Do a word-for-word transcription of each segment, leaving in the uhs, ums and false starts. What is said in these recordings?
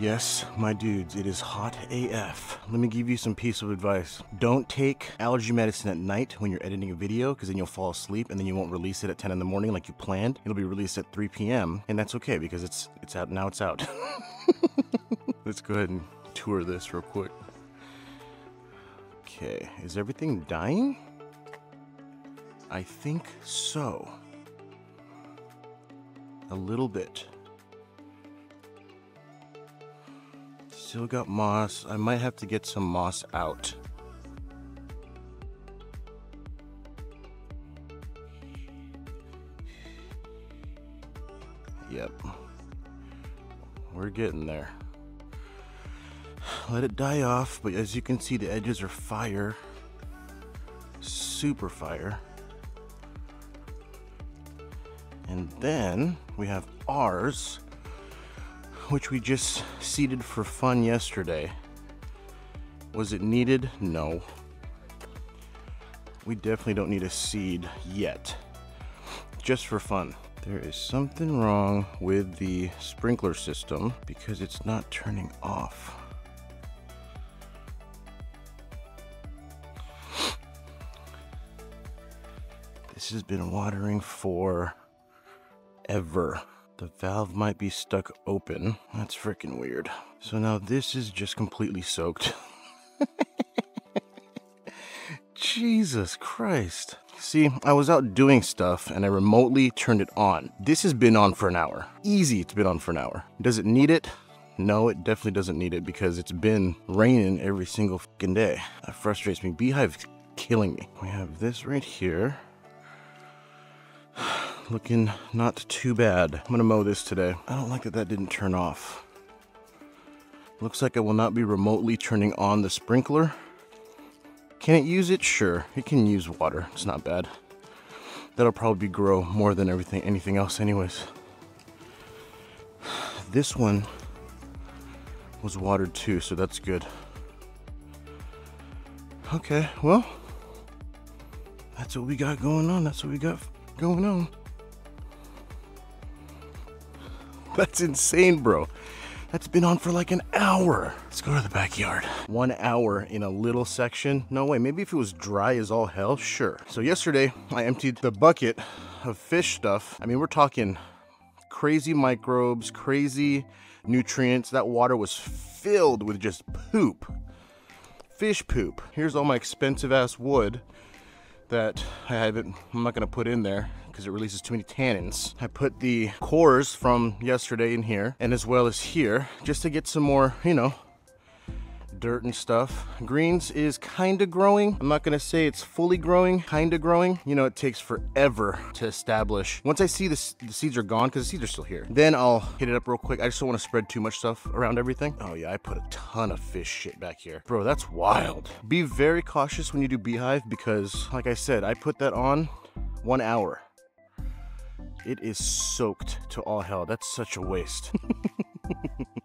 Yes, my dudes, it is hot A F. Let me give you some piece of advice. Don't take allergy medicine at night when you're editing a video, because then you'll fall asleep and then you won't release it at ten in the morning like you planned. It'll be released at three P M and that's okay because it's it's out now. It's out. Let's go ahead and tour this real quick. Okay, is everything dying? I think so. A little bit. Still got moss. I might have to get some moss out. Yep. We're getting there. Let it die off, but as you can see, the edges are fire. Super fire. And then we have ours, which we just seeded for fun yesterday. Was it needed? No. We definitely don't need a seed yet. Just for fun. There is something wrong with the sprinkler system because it's not turning off. This has been watering for ever. The valve might be stuck open. That's freaking weird. So now this is just completely soaked. Jesus Christ. See, I was out doing stuff and I remotely turned it on. This has been on for an hour. Easy, it's been on for an hour. Does it need it? No, it definitely doesn't need it because it's been raining every single fucking day. That frustrates me. Beehive's killing me. We have this right here. Looking not too bad. I'm gonna mow this today. I don't like that that didn't turn off. Looks like I will not be remotely turning on the sprinkler. Can it use it? Sure, it can use water. It's not bad. That'll probably grow more than everything, anything else anyways. This one was watered too, so that's good. Okay, well, that's what we got going on. That's what we got going on. That's insane, bro. That's been on for like an hour. Let's go to the backyard. One hour in a little section. No way. Maybe if it was dry as all hell, sure. So yesterday, I emptied the bucket of fish stuff. I mean, we're talking crazy microbes, crazy nutrients. That water was filled with just poop. Fish poop. Here's all my expensive ass wood that I haven't, I'm not gonna put in there because it releases too many tannins. I put the cores from yesterday in here and as well as here just to get some more, you know, dirt and stuff. Greens is kind of growing. I'm not gonna say it's fully growing, kind of growing. You know, it takes forever to establish. Once I see this, the seeds are gone, because the seeds are still here, then I'll hit it up real quick. I just don't want to spread too much stuff around everything. Oh yeah, I put a ton of fish shit back here. Bro, that's wild. Be very cautious when you do beehive because, like I said, I put that on one hour. It is soaked to all hell. That's such a waste.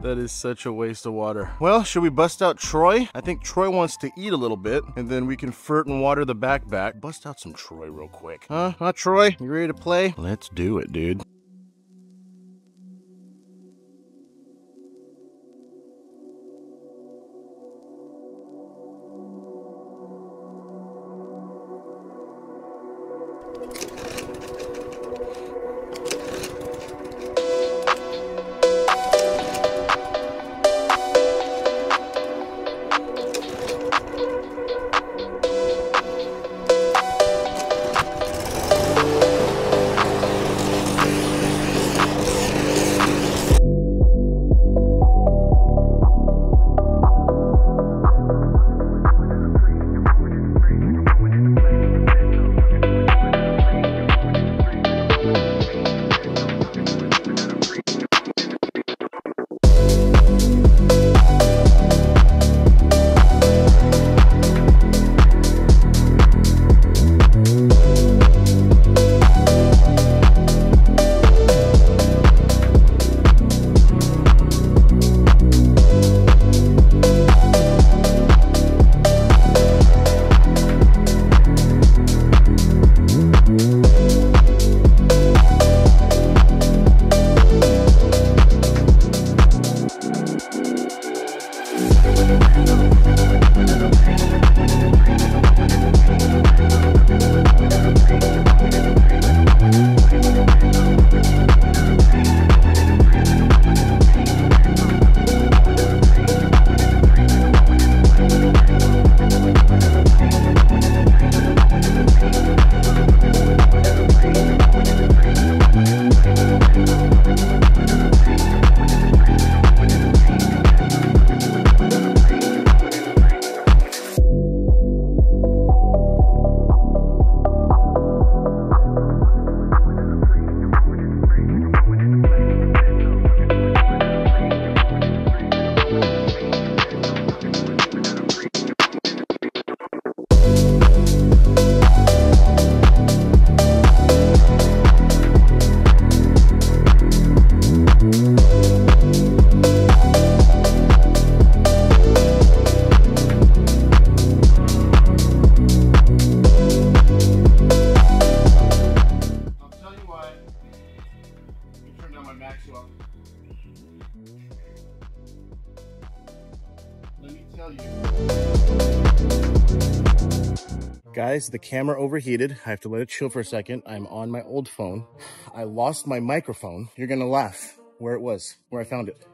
That is such a waste of water. Well, should we bust out Troy? I think Troy wants to eat a little bit, and then we can fert and water the backpack. Bust out some Troy real quick. Huh? Huh, Troy? You ready to play? Let's do it, dude. value. Guys, the camera overheated. I have to let it chill for a second. I'm on my old phone. I lost my microphone. You're gonna laugh where it was, where I found it.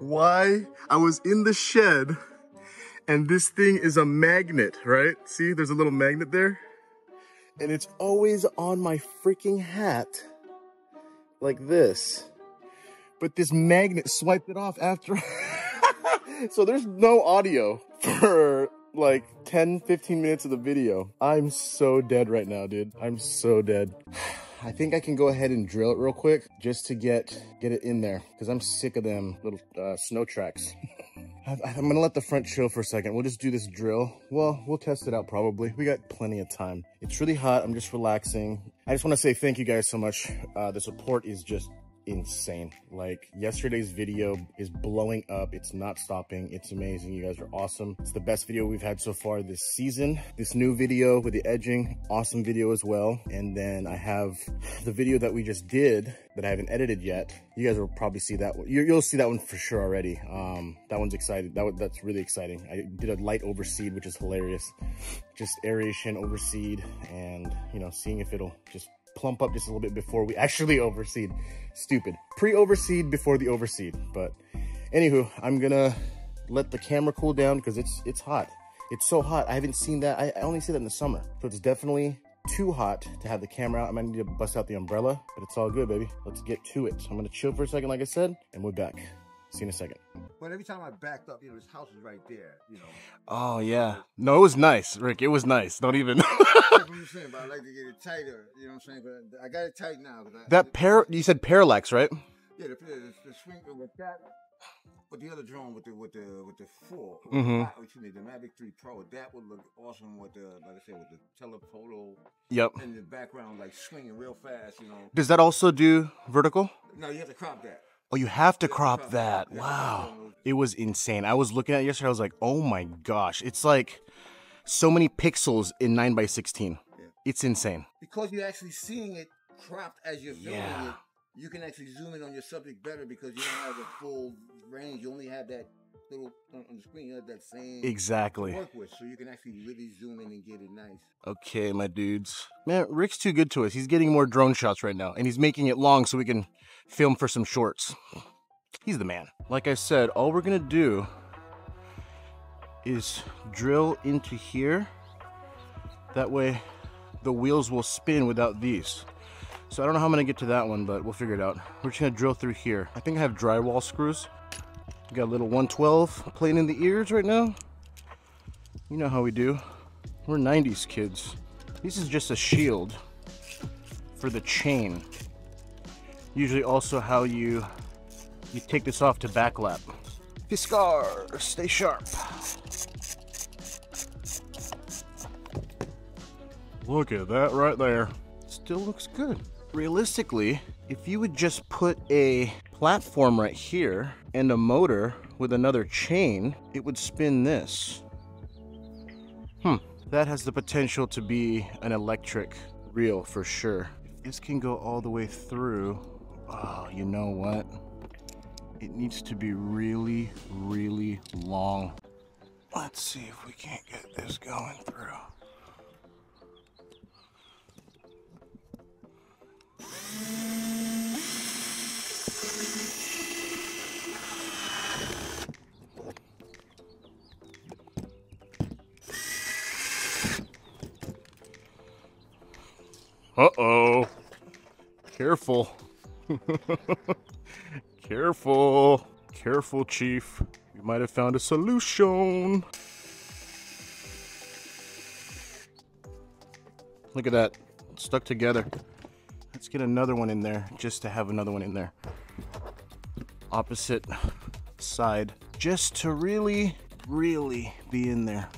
Why? I was in the shed and this thing is a magnet, right? See, there's a little magnet there. And it's always on my freaking hat like this. But this magnet swiped it off after. So there's no audio for like ten, fifteen minutes of the video. I'm so dead right now, dude. I'm so dead. I think I can go ahead and drill it real quick just to get get it in there because I'm sick of them little uh, snow tracks. I'm gonna let the front chill for a second. We'll just do this drill. Well, we'll test it out probably. We got plenty of time. It's really hot. I'm just relaxing. I just want to say thank you guys so much. Uh, the support is just insane. Like, yesterday's video is blowing up. It's not stopping. It's amazing. You guys are awesome. It's the best video we've had so far this season. This new video with the edging, awesome video as well. And then I have the video that we just did that I haven't edited yet. You guys will probably see that one. You'll see that one for sure already. Um, that one's exciting. That one, that's really exciting. I did a light overseed, which is hilarious. Just aeration overseed and, you know, seeing if it'll just plump up just a little bit before we actually overseed. Stupid. Pre-overseed before the overseed. But anywho, I'm gonna let the camera cool down because it's it's hot. It's so hot. I haven't seen that. I, I only see that in the summer. So it's definitely too hot to have the camera out. I might need to bust out the umbrella, but it's all good, baby. Let's get to it. So I'm gonna chill for a second, like I said, and we're back. See you in a second. But every time I backed up, you know, this house is right there, you know. Oh, yeah. No, it was nice, Rick. It was nice. Don't even. That's what I'm saying, but I like to get it tighter. You know what I'm saying? But I got it tight now. I, that pair, you said parallax, right? Yeah, the, the, the swing with that. But the other drone with the with the with the four, with mm-hmm. the, which you need, the Mavic three Pro, that would look awesome with the, like I said, with the telephoto. Yep. In the background, like swinging real fast, you know. Does that also do vertical? No, you have to crop that. Oh, you have to crop that. Wow. It was insane. I was looking at it yesterday. I was like, oh my gosh. It's like so many pixels in nine by sixteen. Yeah. It's insane. Because you're actually seeing it cropped as you're filming yeah. it, you can actually zoom in on your subject better because you don't have a full range. You only have that little on the screen. You have that same exactly. work with, so you can actually really zoom in and get it nice. Okay, my dudes. Man, Rick's too good to us. He's getting more drone shots right now, and he's making it long so we can film for some shorts. He's the man. Like I said, all we're gonna do is drill into here. That way the wheels will spin without these. So I don't know how I'm gonna get to that one, but we'll figure it out. We're just gonna drill through here. I think I have drywall screws. Got a little one twelve playing in the ears right now. You know how we do. We're nineties kids. This is just a shield for the chain. Usually also how you you take this off to backlap. Fiskars, stay sharp. Look at that right there. Still looks good. Realistically, if you would just put a platform right here and a motor with another chain, it would spin this. Hmm. That has the potential to be an electric reel for sure. If this can go all the way through, oh, you know what? It needs to be really, really long. Let's see if we can't get this going through. Uh-oh. Careful. Careful, careful, Chief. You might have found a solution. Look at that, it's stuck together. Let's get another one in there, just to have another one in there. Opposite side, just to really, really be in there.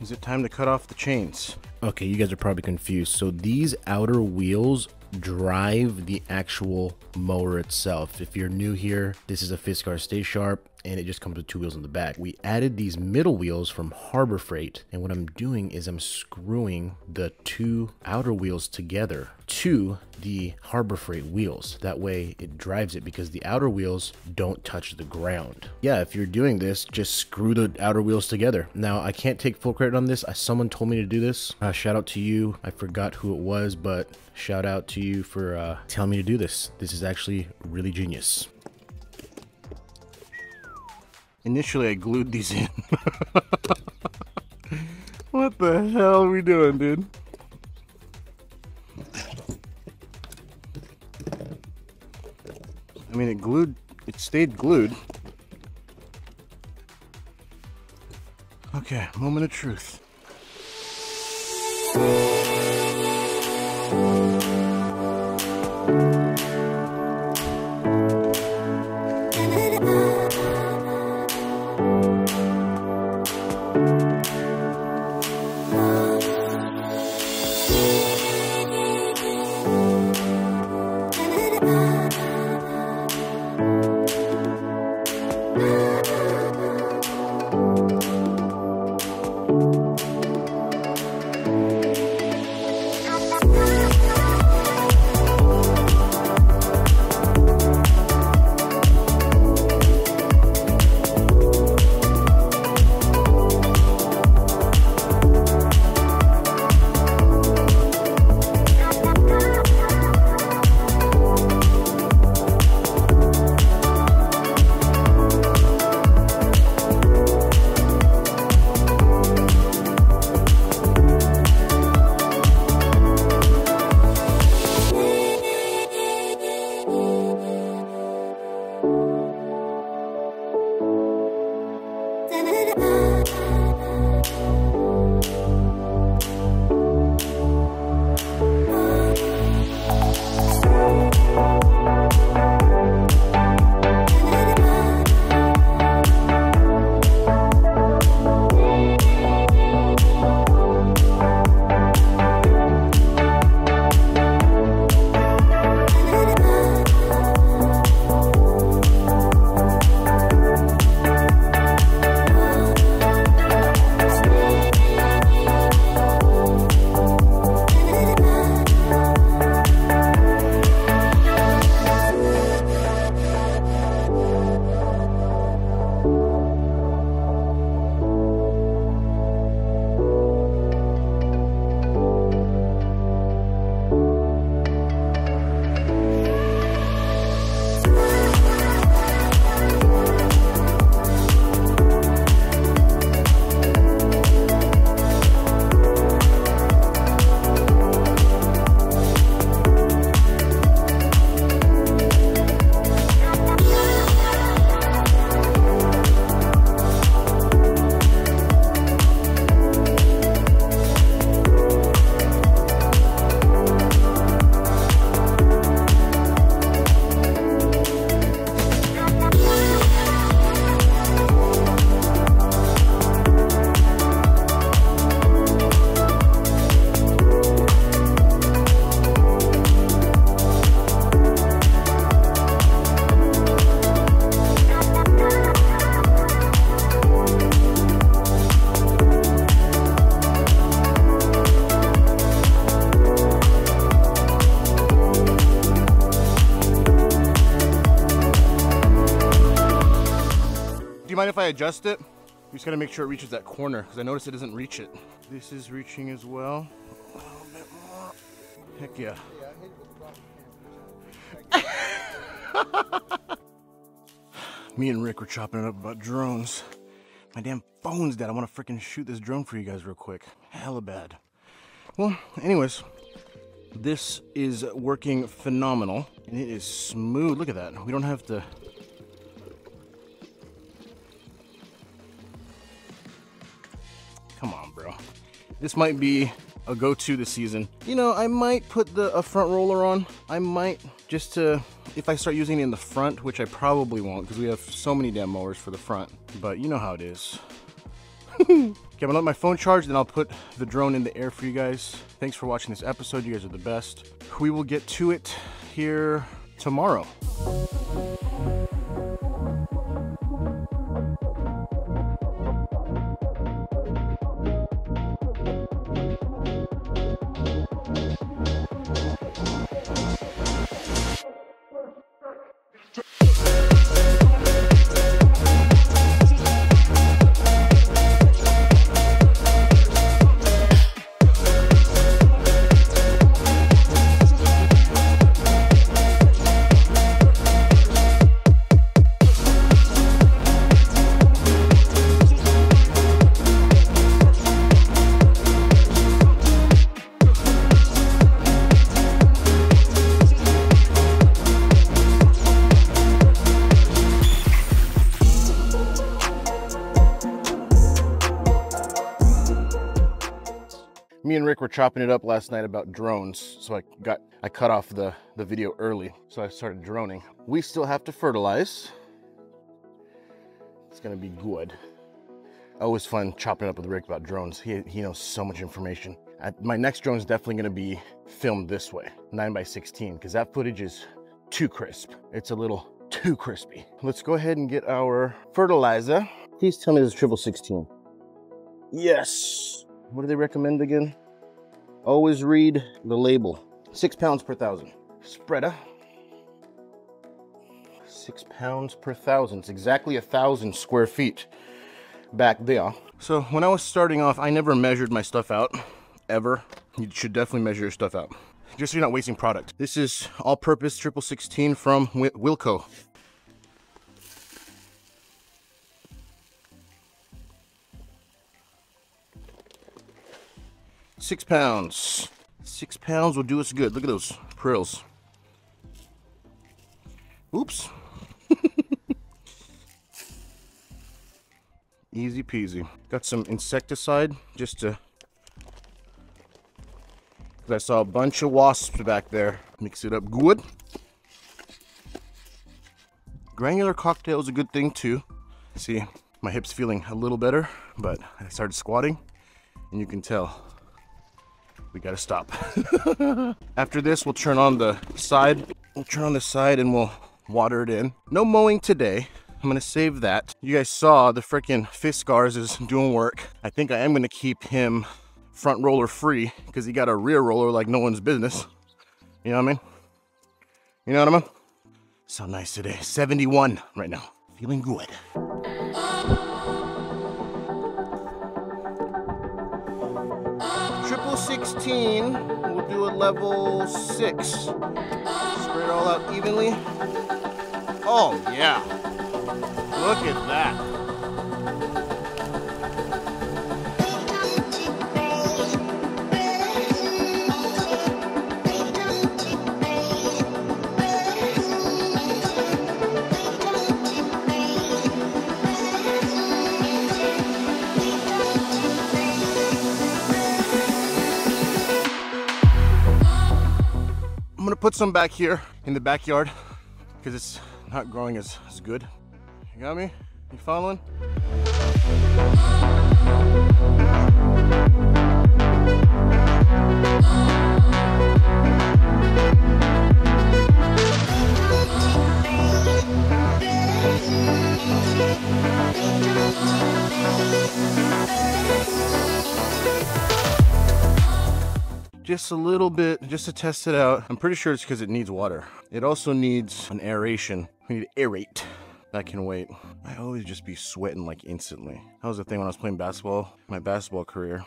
Is it time to cut off the chains? Okay, you guys are probably confused. So these outer wheels drive the actual mower itself. If you're new here, this is a Fiskars Stay Sharp, and it just comes with two wheels in the back. We added these middle wheels from Harbor Freight, and what I'm doing is I'm screwing the two outer wheels together to the Harbor Freight wheels. That way it drives it, because the outer wheels don't touch the ground. Yeah, if you're doing this, just screw the outer wheels together. Now, I can't take full credit on this. I, someone told me to do this. Uh, shout out to you. I forgot who it was, but shout out to you for uh, telling me to do this. This is actually really genius. Initially, I glued these in. What the hell are we doing, dude? I mean, it glued, it stayed glued. Okay, moment of truth. If I adjust it, I'm just gonna make sure it reaches that corner, because I noticed it doesn't reach it. This is reaching as well. A little bit more. Heck yeah. Me and Rick were chopping it up about drones. My damn phone's dead. I want to freaking shoot this drone for you guys real quick. Hella bad. Well, anyways, this is working phenomenal, and it is smooth. Look at that. We don't have to. Come on, bro. This might be a go-to this season. You know, I might put the a front roller on. I might, just to, if I start using it in the front, which I probably won't, because we have so many damn mowers for the front. But you know how it is. Okay, I'm gonna let my phone charge, then I'll put the drone in the air for you guys. Thanks for watching this episode. You guys are the best. We will get to it here tomorrow. Me and Rick were chopping it up last night about drones, so I got I cut off the, the video early, so I started droning. We still have to fertilize. It's gonna be good. Always fun chopping it up with Rick about drones. He, he knows so much information. I, my next drone is definitely gonna be filmed this way, nine by sixteen, because that footage is too crisp. It's a little too crispy. Let's go ahead and get our fertilizer. Please tell me this is triple sixteen. Yes. What do they recommend again? Always read the label. Six pounds per thousand. Spreader. Six pounds per thousand. It's exactly a thousand square feet back there. So when I was starting off, I never measured my stuff out, ever. You should definitely measure your stuff out, just so you're not wasting product. This is all-purpose triple sixteen from Wilco. Six pounds. Six pounds will do us good. Look at those prills. Oops. Easy peasy. Got some insecticide just to, because I saw a bunch of wasps back there. Mix it up good. Granular cocktail is a good thing too. See, my hip's feeling a little better, but I started squatting and you can tell. We gotta stop. After this, we'll turn on the side. We'll turn on the side and we'll water it in. No mowing today. I'm gonna save that. You guys saw the frickin' Fiskars is doing work. I think I am gonna keep him front roller free because he got a rear roller like no one's business. You know what I mean? You know what I mean? So nice today. seventy-one right now. Feeling good. triple sixteen, we'll do a level six. Spread it all out evenly. Oh yeah, look at that. Put some back here in the backyard because it's not growing as, as good. You got me? You following? Just a little bit, just to test it out. I'm pretty sure it's because it needs water. It also needs an aeration. We need to aerate. That can wait. I always just be sweating like instantly. That was the thing when I was playing basketball, my basketball career.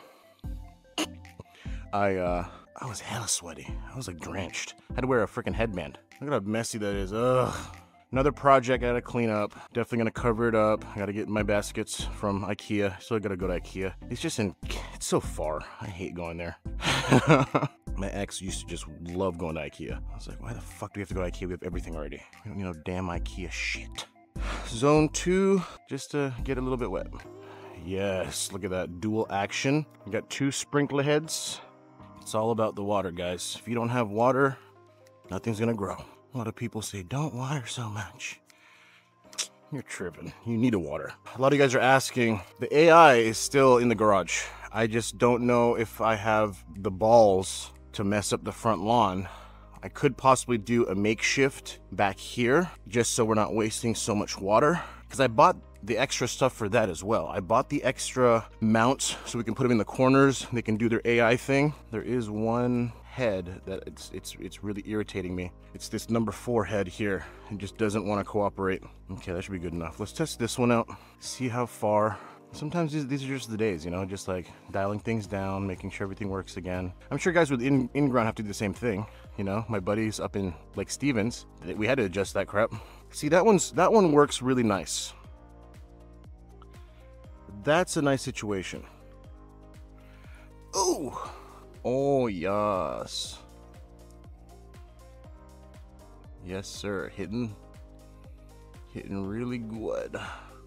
I uh, I was hella sweaty. I was like drenched. I had to wear a freaking headband. Look at how messy that is, ugh. Another project I gotta clean up. Definitely gonna cover it up. I gotta get my baskets from IKEA. Still gotta go to IKEA. It's just in, it's so far. I hate going there. My ex used to just love going to IKEA. I was like, why the fuck do we have to go to IKEA? We have everything already. We don't need no damn IKEA shit. Zone two, just to get a little bit wet. Yes, look at that dual action. We got two sprinkler heads. It's all about the water, guys. If you don't have water, nothing's gonna grow. A lot of people say, don't water so much. You're tripping. You need a water. A lot of you guys are asking. The A I is still in the garage. I just don't know if I have the balls to mess up the front lawn. I could possibly do a makeshift back here just so we're not wasting so much water, because I bought the extra stuff for that as well. I bought the extra mounts so we can put them in the corners. They can do their A I thing. There is one head that it's it's it's really irritating me. It's this number four head here. It just doesn't want to cooperate. Okay, that should be good enough. Let's test this one out, see how far. Sometimes these, these are just the days, you know, just like dialing things down, making sure everything works again. I'm sure guys with in, in ground have to do the same thing. You know, my buddies up in Lake Stevens, we had to adjust that crap. See, that one's that one works really nice. That's a nice situation. Oh, oh yes. Yes, sir, hitting, hitting really good.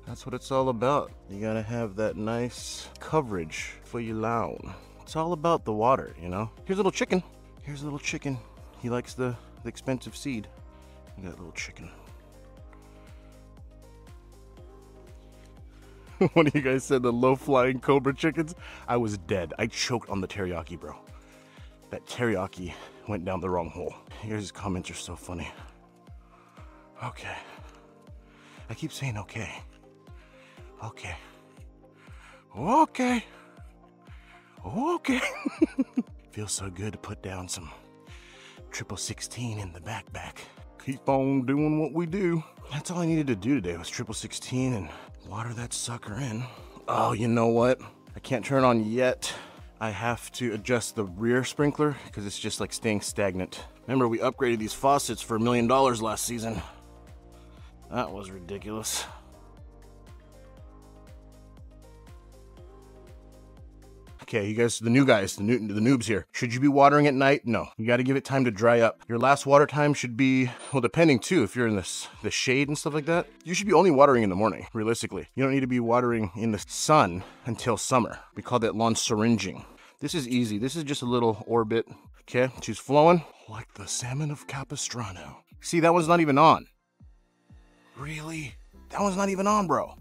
That's what it's all about. You gotta have that nice coverage for your lawn. It's all about the water, you know? Here's a little chicken. Here's a little chicken. He likes the, the expensive seed. Look at that little chicken. One of you guys said the low-flying cobra chickens. I was dead. I choked on the teriyaki, bro. That teriyaki went down the wrong hole. You guys' comments are so funny. Okay. I keep saying okay. Okay. Okay. Okay. Feels so good to put down some triple sixteen in the backpack. Keep on doing what we do. That's all I needed to do today was triple sixteen and water that sucker in. Oh, you know what? I can't turn on yet. I have to adjust the rear sprinkler because it's just like staying stagnant. Remember, we upgraded these faucets for a million dollars last season. That was ridiculous. Okay, you guys, the new guys, the, new, the noobs here. Should you be watering at night? No, you gotta give it time to dry up. Your last water time should be, well, depending too, if you're in this, the shade and stuff like that, you should be only watering in the morning, realistically. You don't need to be watering in the sun until summer. We call that lawn syringing. This is easy. This is just a little Orbit. Okay, she's flowing like the salmon of Capistrano. See, that one's not even on. Really? That one's not even on, bro.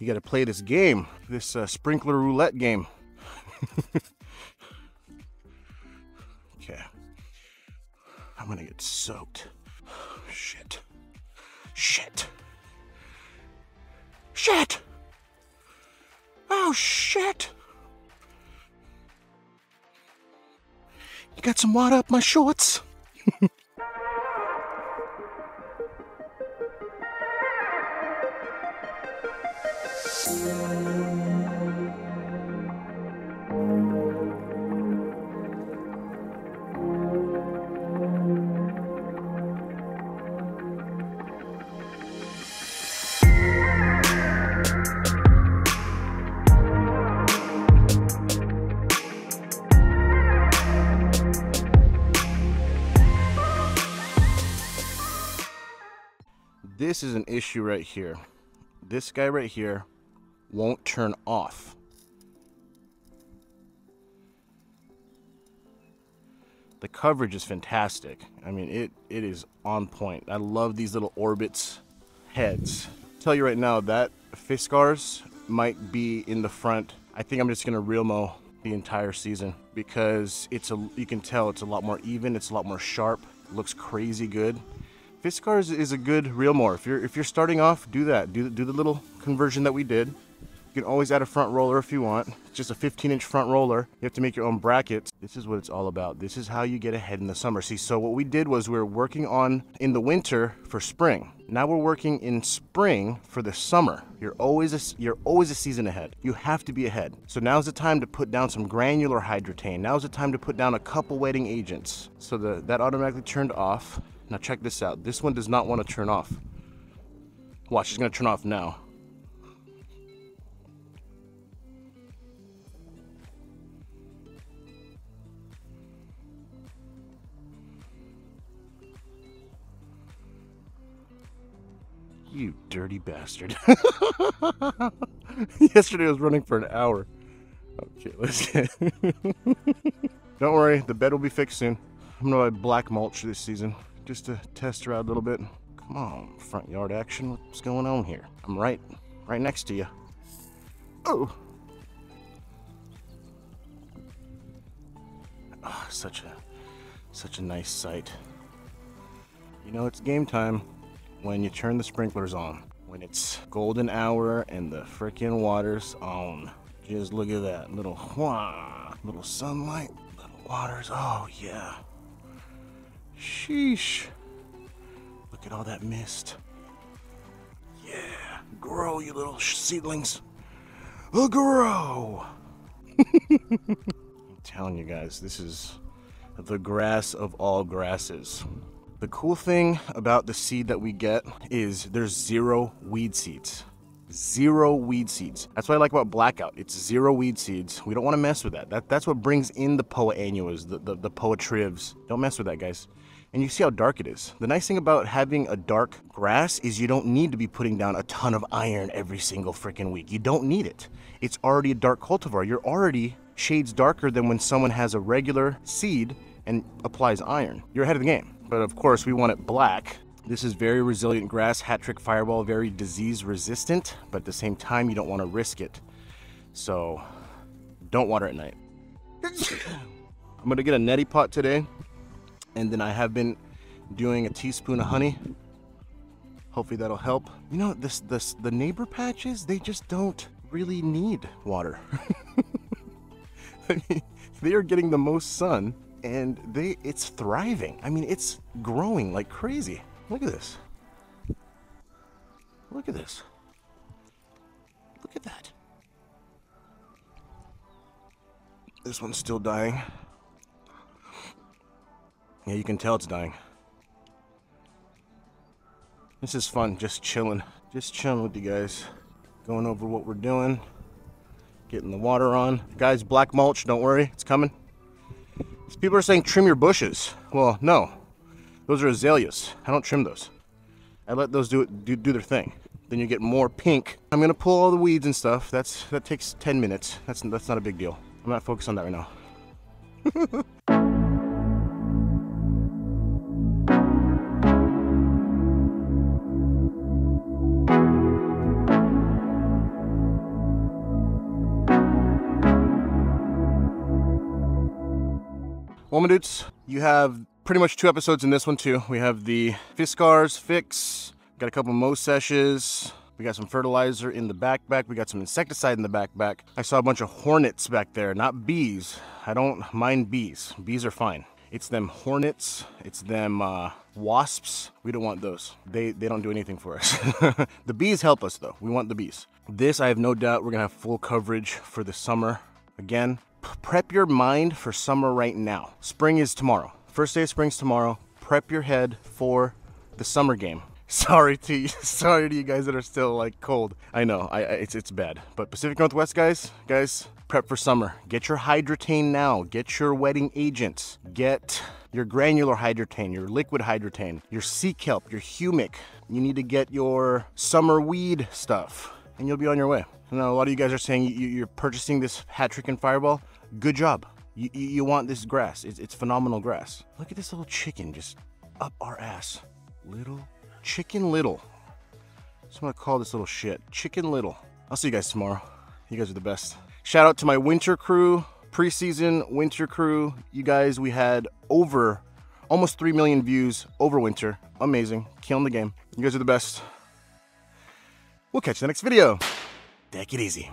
You gotta play this game, this uh, sprinkler roulette game. Okay, I'm gonna get soaked. Shit, shit, shit, oh shit. You got some water up my shorts? This is an issue right here. This guy right here won't turn off. The coverage is fantastic. I mean, it it is on point. I love these little Orbit's heads. I'll tell you right now, that Fiskars might be in the front. I think I'm just gonna reel mow the entire season because it's a you can tell it's a lot more even. It's a lot more sharp. It looks crazy good. Fiskars is a good reel mower. If you're if you're starting off, do that. Do do the little conversion that we did. You can always add a front roller if you want. It's just a fifteen inch front roller. You have to make your own brackets. This is what it's all about. This is how you get ahead in the summer. See, so what we did was we were working on in the winter for spring. Now we're working in spring for the summer. You're always a, you're always a season ahead. You have to be ahead. So now's the time to put down some granular hydratane. Now's the time to put down a couple wetting agents. So the, that automatically turned off. Now check this out. This one does not want to turn off. Watch, it's gonna turn off now. You dirty bastard. Yesterday I was running for an hour. Okay, let's get Don't worry, the bed will be fixed soon. I'm gonna buy black mulch this season just to test her out a little bit. Come on, front yard action. What's going on here? I'm right, right next to you. Oh! Oh, such a, such a nice sight. You know it's game time when you turn the sprinklers on. When it's golden hour and the frickin' water's on. Just look at that little, wah, little sunlight, little waters. Oh yeah. Sheesh. Look at all that mist. Yeah, grow, you little seedlings. Grow. I'm telling you guys, this is the grass of all grasses. The cool thing about the seed that we get is there's zero weed seeds. Zero weed seeds. That's what I like about Blackout. It's zero weed seeds. We don't want to mess with that. that that's what brings in the poa annuas, the, the, the poa trivs. Don't mess with that, guys. And you see how dark it is. The nice thing about having a dark grass is you don't need to be putting down a ton of iron every single freaking week. You don't need it. It's already a dark cultivar. You're already shades darker than when someone has a regular seed and applies iron. You're ahead of the game. But of course, we want it black. This is very resilient grass, hat-trick fireball, very disease resistant, but at the same time, you don't want to risk it. So don't water at night. I'm going to get a neti pot today. And then I have been doing a teaspoon of honey. Hopefully that'll help. You know, this, this the neighbor patches, they just don't really need water. I mean, they are getting the most sun and they it's thriving. I mean, it's growing like crazy. Look at this. Look at this. Look at that. This one's still dying. Yeah, you can tell it's dying. This is fun, just chilling. Just chilling with you guys. Going over what we're doing. Getting the water on. Guys, black mulch, don't worry, it's coming. These people are saying trim your bushes. Well, no. Those are azaleas. I don't trim those. I let those do it, do, do their thing. Then you get more pink. I'm gonna pull all the weeds and stuff. That's that takes ten minutes. That's that's not a big deal. I'm not focused on that right now. Well, my dudes, you have pretty much two episodes in this one too. We have the Fiskars fix, got a couple mow seshes, we got some fertilizer in the backpack, we got some insecticide in the backpack. I saw a bunch of hornets back there, not bees. I don't mind bees. Bees are fine. It's them hornets, it's them uh, wasps. We don't want those. They, they don't do anything for us. The bees help us though. We want the bees. This, I have no doubt, we're gonna have full coverage for the summer again. Prep your mind for summer right now. Spring is tomorrow. First day of spring's tomorrow. Prep your head for the summer game. Sorry to you, sorry to you guys that are still like cold. I know, I, I it's it's bad. But Pacific Northwest guys, guys, prep for summer. Get your hydratane now. Get your wetting agents. Get your granular hydratane, your liquid hydratane, your sea kelp, your humic. You need to get your summer weed stuff, and you'll be on your way. Now, a lot of you guys are saying you, you're purchasing this hat-trick and fireball. Good job. You, you, you want this grass. It's, it's phenomenal grass. Look at this little chicken just up our ass. Little chicken little. So I'm gonna call this little shit chicken little. I'll see you guys tomorrow. You guys are the best. Shout out to my winter crew, preseason winter crew. You guys, we had over almost three million views over winter. Amazing, killing the game. You guys are the best. We'll catch you in the next video. Take it easy.